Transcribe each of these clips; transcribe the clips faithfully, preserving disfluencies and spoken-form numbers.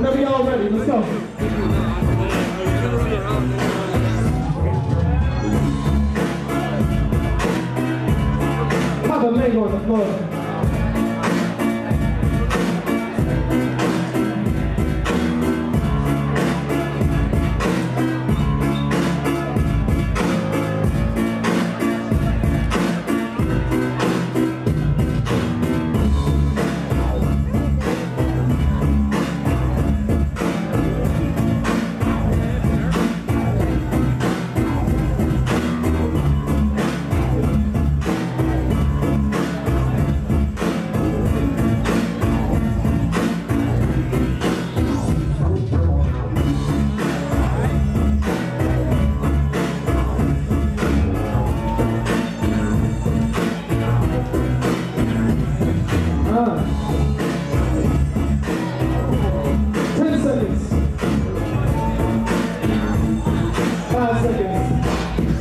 Whenever y'all ready, let's go. The leg on the floor.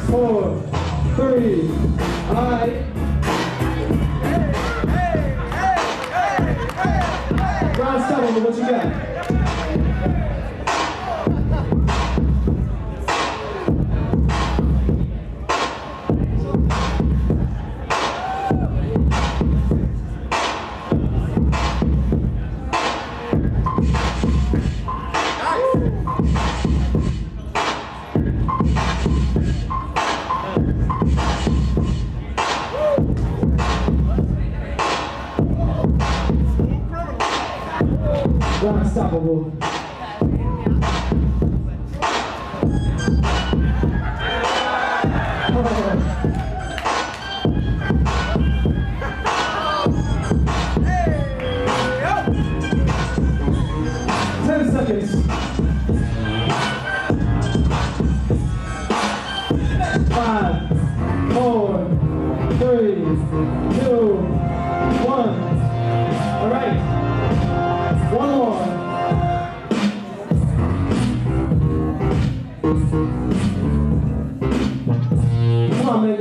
Four, three, all right. Hey, hey, hey, hey, hey. Round seven, what you got? Unstoppable. Ten seconds. Five, four, three, two, one. All right. One more. Come on,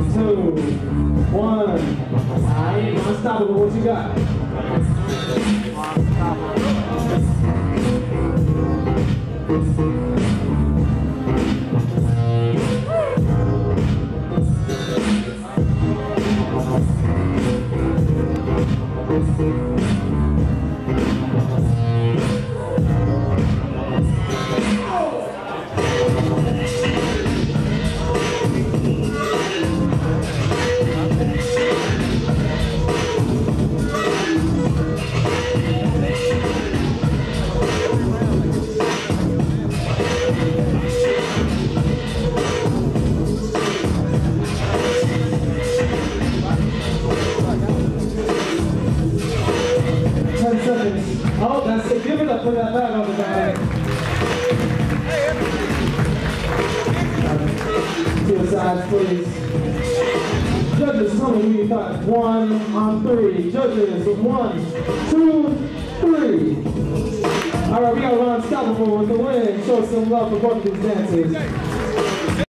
Two, one. Alright, Unstoppable, what you got? Oh, that's it. Give it up for that bag on the back. To the sides, please. Judges, how many we got? One on three. Judges, one, two, three. All right, we got Unstoppable with the win. Show some love for both these dances.